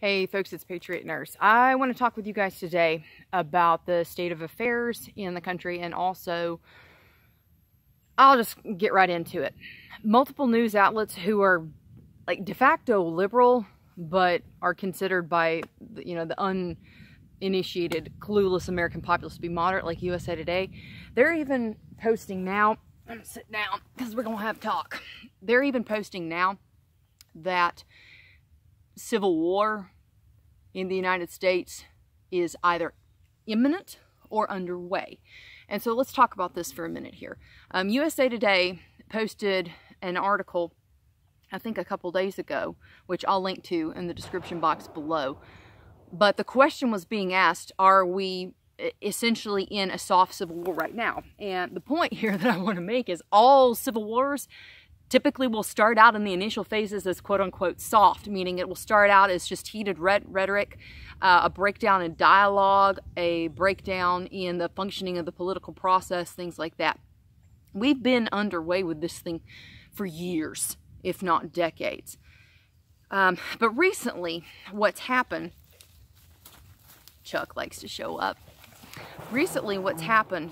Hey folks, it's Patriot Nurse. I want to talk with you guys today about the state of affairs in the country, and also I'll just get right into it. Multiple news outlets who are like de facto liberal but are considered by, you know, the uninitiated, clueless American populace to be moderate, like USA Today, they're even posting now. I'm gonna sit down because we're gonna have talk. They're even posting now that civil war in the United States is either imminent or underway. And so let's talk about this for a minute here. USA Today posted an article, I think a couple days ago, which I'll link to in the description box below. But the question was being asked, are we essentially in a soft civil war right now? And the point here that I want to make is all civil wars typically will start out in the initial phases as quote-unquote soft, meaning it will start out as just heated rhetoric, a breakdown in dialogue, a breakdown in the functioning of the political process, things like that. We've been underway with this thing for years, if not decades. But recently, what's happened, Chuck likes to show up, recently what's happened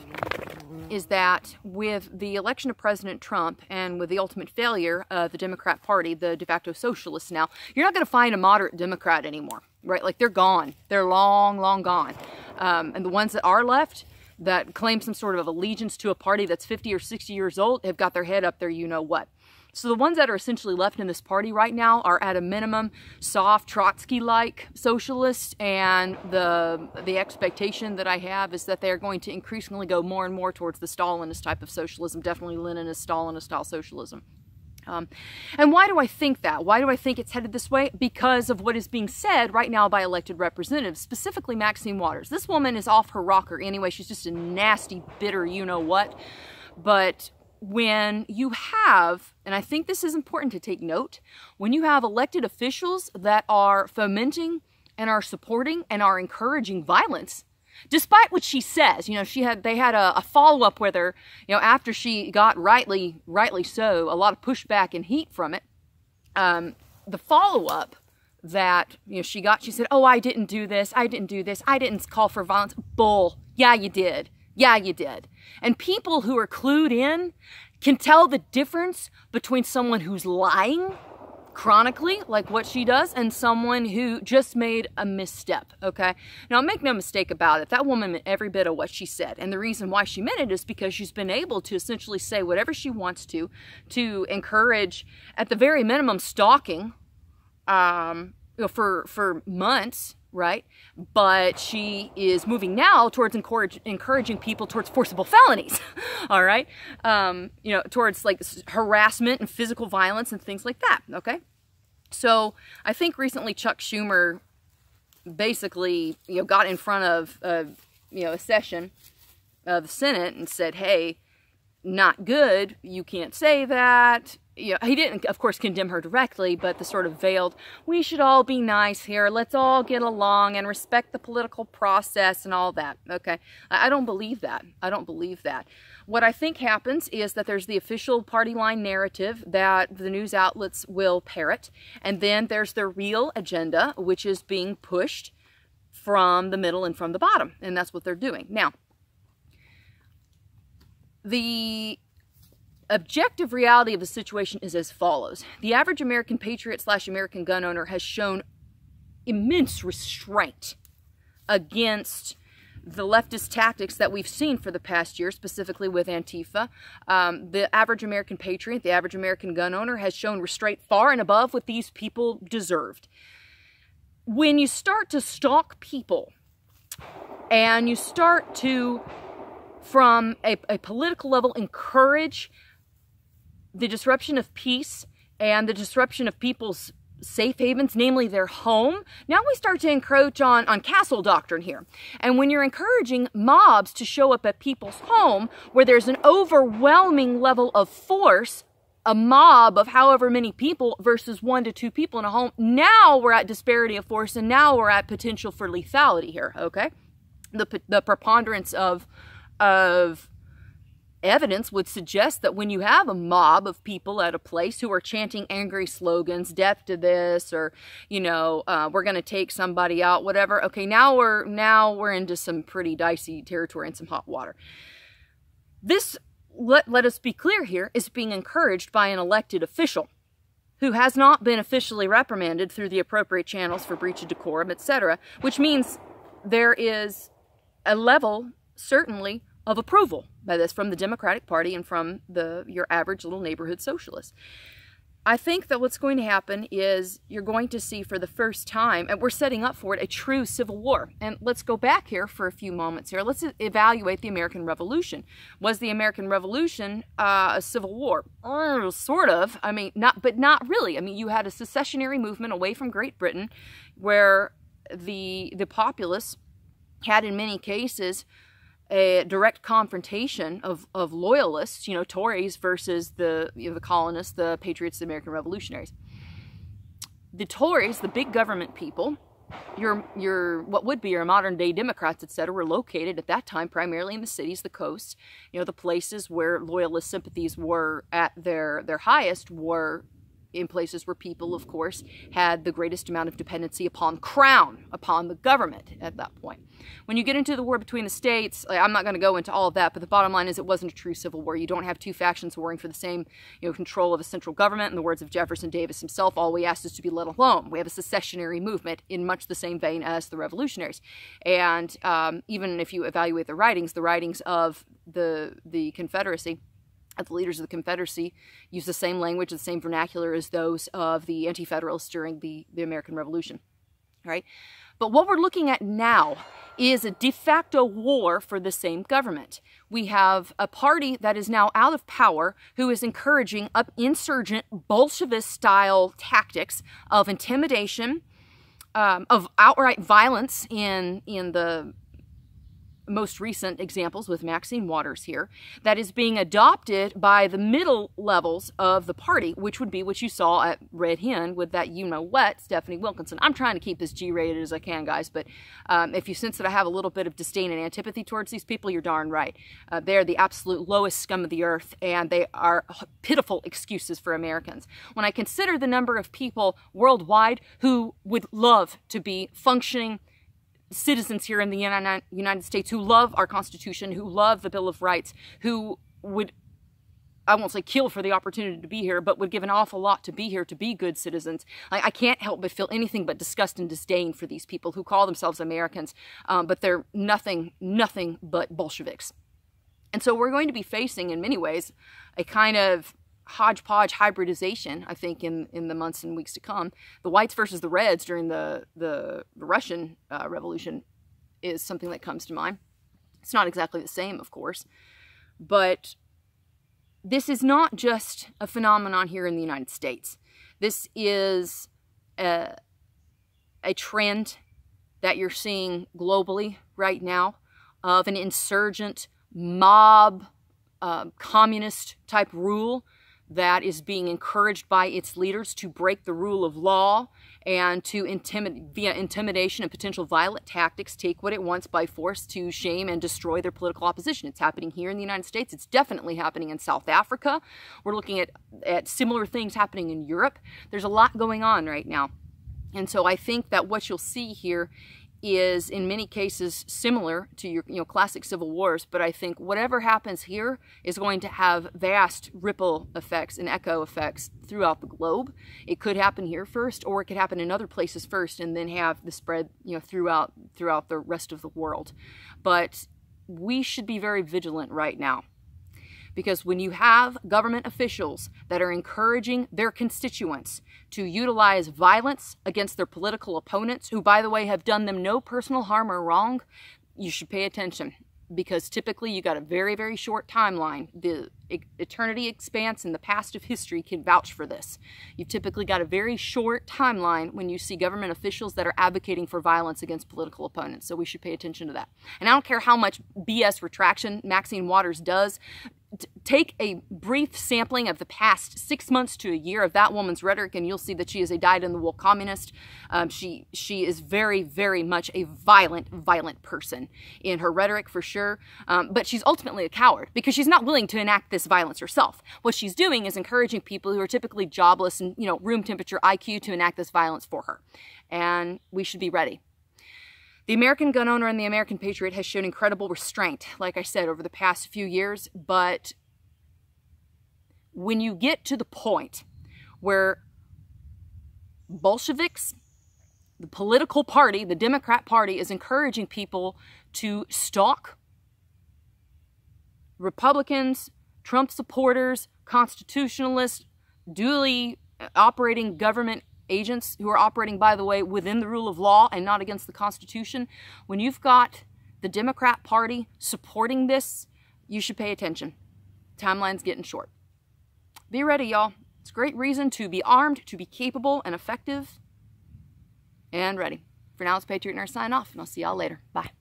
is that with the election of President Trump and with the ultimate failure of the Democrat Party, the de facto socialists now, you're not going to find a moderate Democrat anymore, right? Like, they're gone. They're long, long gone. And the ones that are left that claim some sort of allegiance to a party that's 50 or 60 years old have got their head up there, you know what. So the ones that are essentially left in this party right now are at a minimum soft Trotsky-like socialists, and the expectation that I have is that they are going to increasingly go more and more towards the Stalinist type of socialism, definitely Leninist, Stalinist style socialism. And why do I think that? Why do I think it's headed this way? Because of what is being said right now by elected representatives, specifically Maxine Waters. This woman is off her rocker anyway. She's just a nasty, bitter you-know-what. But when you have, and I think this is important to take note, when you have elected officials that are fomenting and are supporting and are encouraging violence, despite what she says, you know, they had a follow-up with her, you know, after she got rightly so, a lot of pushback and heat from it. The follow-up that, you know, she said, oh, I didn't do this, I didn't do this, I didn't call for violence. Bull. Yeah, you did. Yeah, you did. And people who are clued in can tell the difference between someone who's lying chronically, like what she does, and someone who just made a misstep, okay? Now, make no mistake about it. That woman meant every bit of what she said. And the reason why she meant it is because she's been able to essentially say whatever she wants to encourage, at the very minimum, stalking you know, for months, right? But she is moving now towards encouraging people towards forcible felonies, all right? You know, towards like harassment and physical violence and things like that, okay? So I think recently Chuck Schumer basically, you know, got in front of, you know, a session of the Senate and said, hey, not good, you can't say that. You know, he didn't, of course, condemn her directly, but the sort of veiled, we should all be nice here, let's all get along and respect the political process and all that, okay? I don't believe that. I don't believe that. What I think happens is that there's the official party line narrative that the news outlets will parrot, and then there's their real agenda, which is being pushed from the middle and from the bottom, and that's what they're doing. Now, the objective reality of the situation is as follows. The average American patriot / American gun owner has shown immense restraint against the leftist tactics that we've seen for the past year, specifically with Antifa. The average American patriot, the average American gun owner, has shown restraint far and above what these people deserved. When you start to stalk people and you start to, from a political level, encourage the disruption of peace and the disruption of people's safe havens, namely their home, now we start to encroach on castle doctrine here. And when you're encouraging mobs to show up at people's home where there's an overwhelming level of force, a mob of however many people versus 1 to 2 people in a home, now we're at disparity of force, and now we're at potential for lethality here, okay? The preponderance of Evidence would suggest that when you have a mob of people at a place who are chanting angry slogans, death to this, or, you know, we're going to take somebody out, whatever. Okay, now we're into some pretty dicey territory and some hot water. This, let us be clear here, is being encouraged by an elected official who has not been officially reprimanded through the appropriate channels for breach of decorum, etc., which means there is a level, certainly, of approval by this from the Democratic Party and from your average little neighborhood socialist. I think that what's going to happen is you're going to see for the first time, and we're setting up for it, a true civil war. And let's go back here for a few moments here. Let's evaluate the American Revolution. Was the American Revolution a civil war? Oh, sort of. I mean, not really. I mean, you had a secessionary movement away from Great Britain where the populace had in many cases a direct confrontation of loyalists, you know, Tories versus the colonists, the patriots, the American revolutionaries. The Tories, the big government people, what would be your modern day Democrats, etc., were located at that time primarily in the cities, the coasts, you know, the places where loyalist sympathies were at their highest were in places where people, of course, had the greatest amount of dependency upon crown, upon the government at that point. When you get into the war between the states, I'm not going to go into all of that, but the bottom line is it wasn't a true civil war. You don't have two factions warring for the same, you know, control of a central government. In the words of Jefferson Davis himself, all we asked is to be let alone. We have a secessionary movement in much the same vein as the revolutionaries. And even if you evaluate the writings of the Confederacy, the leaders of the Confederacy used the same language, the same vernacular as those of the Anti-Federalists during the American Revolution, right? But what we're looking at now is a de facto war for the same government. We have a party that is now out of power who is encouraging insurgent Bolshevist-style tactics of intimidation, of outright violence in the most recent examples with Maxine Waters here, that is being adopted by the middle levels of the party, which would be what you saw at Red Hen with that you-know-what, Stephanie Wilkinson. I'm trying to keep this G-rated as I can, guys, but if you sense that I have a little bit of disdain and antipathy towards these people, you're darn right. They're the absolute lowest scum of the earth, and they are pitiful excuses for Americans. When I consider the number of people worldwide who would love to be functioning citizens here in the United States who love our Constitution, who love the Bill of Rights, who would, I won't say kill for the opportunity to be here, but would give an awful lot to be here, to be good citizens. I can't help but feel anything but disgust and disdain for these people who call themselves Americans, but they're nothing but Bolsheviks. And so we're going to be facing, in many ways, a kind of hodgepodge hybridization, I think, in the months and weeks to come. The whites versus the reds during the Russian Revolution is something that comes to mind. It's not exactly the same, of course, but this is not just a phenomenon here in the United States. This is a trend that you're seeing globally right now of an insurgent mob, communist type rule that is being encouraged by its leaders to break the rule of law and to via intimidation and potential violent tactics, take what it wants by force to shame and destroy their political opposition. It's happening here in the United States. It's definitely happening in South Africa. We're looking at similar things happening in Europe. There's a lot going on right now. And so I think that what you'll see here is in many cases similar to your classic civil wars, but I think whatever happens here is going to have vast ripple effects and echo effects throughout the globe. It could happen here first, or it could happen in other places first and then have the spread, you know, throughout the rest of the world. But we should be very vigilant right now, because when you have government officials that are encouraging their constituents to utilize violence against their political opponents, who, by the way, have done them no personal harm or wrong, you should pay attention, because typically you got a very, very short timeline. The eternity expanse and the past of history can vouch for this. You've typically got a very short timeline when you see government officials that are advocating for violence against political opponents, so we should pay attention to that. And I don't care how much BS retraction Maxine Waters does, take a brief sampling of the past 6 months to a year of that woman's rhetoric, and you'll see that she is a dyed-in-the-wool communist. She is very, very much a violent, violent person in her rhetoric, for sure. But she's ultimately a coward because she's not willing to enact this violence herself. What she's doing is encouraging people who are typically jobless and, you know, room temperature IQ to enact this violence for her. And we should be ready. The American gun owner and the American patriot has shown incredible restraint, like I said, over the past few years. But when you get to the point where Bolsheviks, the political party, the Democrat Party, is encouraging people to stalk Republicans, Trump supporters, constitutionalists, duly operating government agents who are operating, by the way, within the rule of law and not against the Constitution, when you've got the Democrat Party supporting this, you should pay attention. Timeline's getting short. Be ready, y'all. It's a great reason to be armed, to be capable and effective and ready. For now, it's Patriot Nurse signing off, and I'll see y'all later. Bye.